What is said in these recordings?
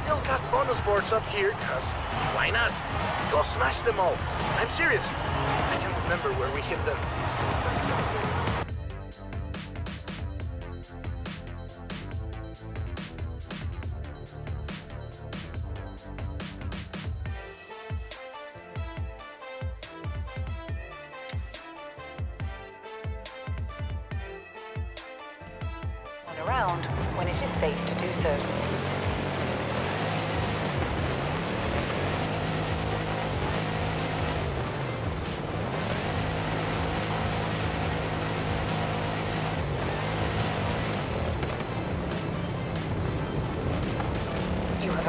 Still got bonus boards up here, cuz why not? Go smash them all. I'm serious. I can't remember where we hit them. Around when it is safe to do so. You have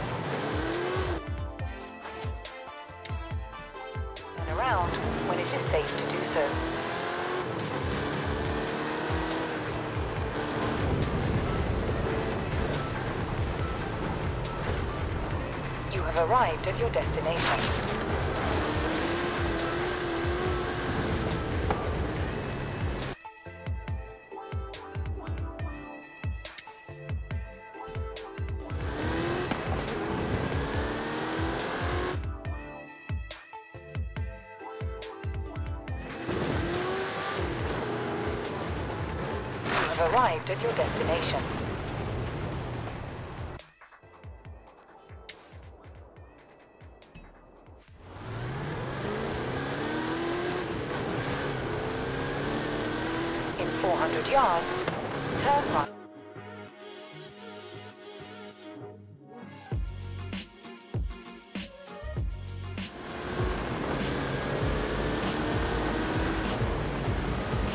When it is safe to do so. You have arrived at your destination. Arrived at your destination. In 400 yards, turn right.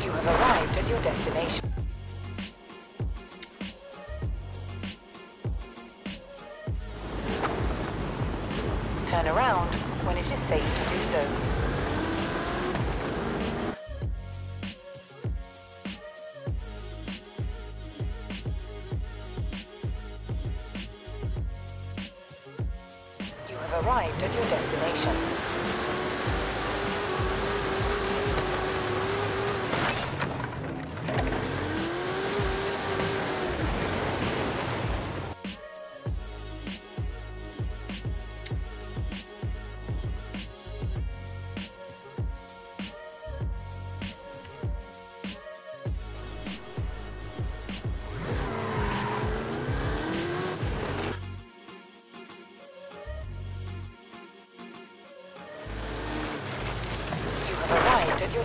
You have arrived at your destination. Turn around when it is safe to do so. You have arrived at your destination. At your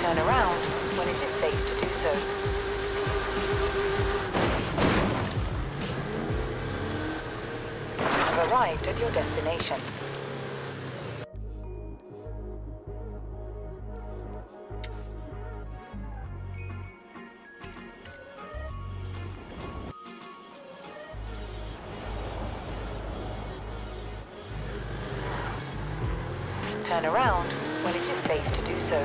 Turn around when it is safe to do so. You have arrived at your destination. turn around when it is safe to do so.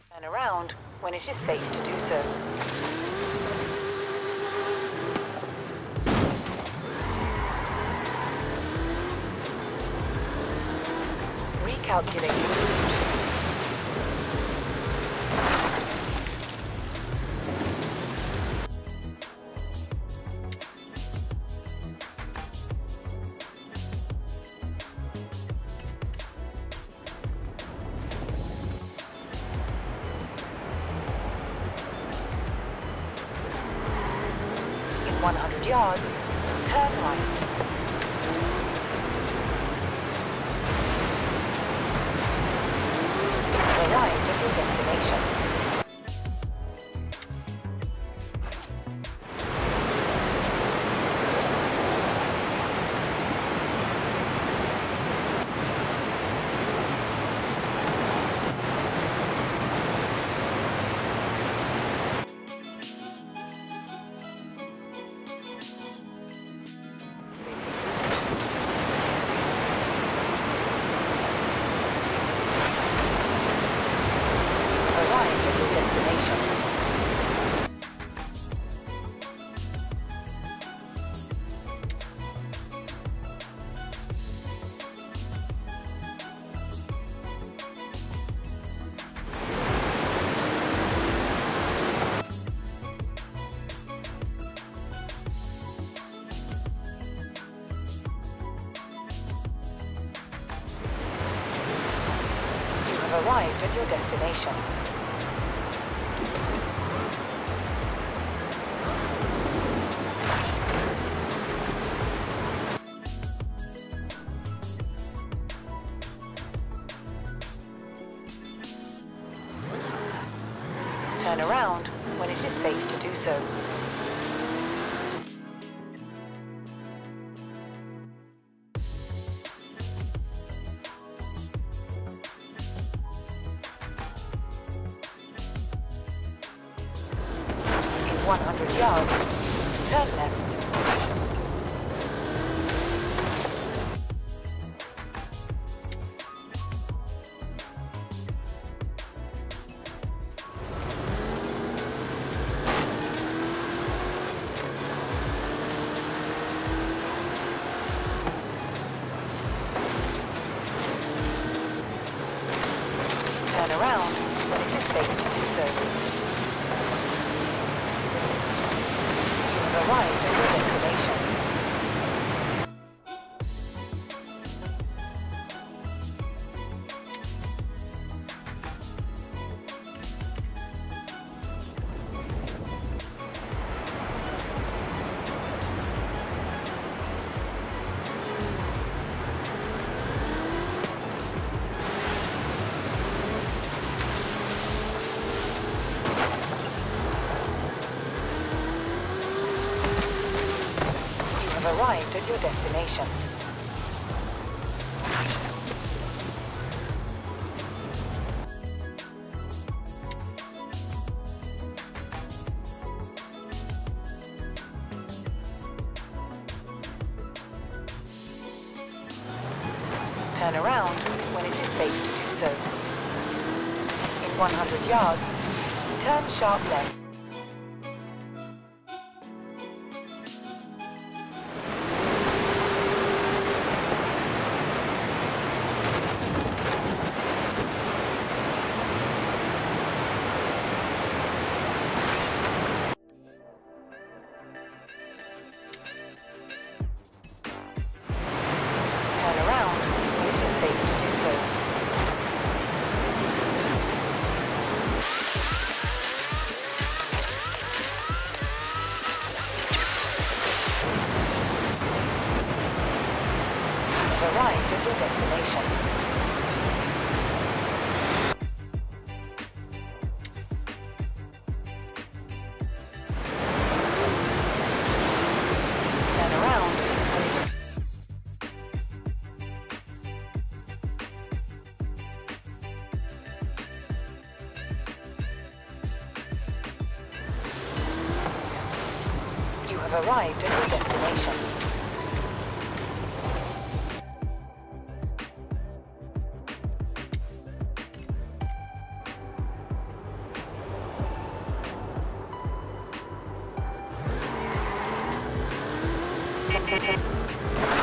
Turn around when it is safe to do so. Recalculating route. Yards, turn right. Arrived at your destination. Arrived at your destination. Turn around when it is safe to do so. Arrived at your destination. Turn around when it is safe to do so. In 100 yards, turn sharp left. arrived at your destination. Arrived at your destination.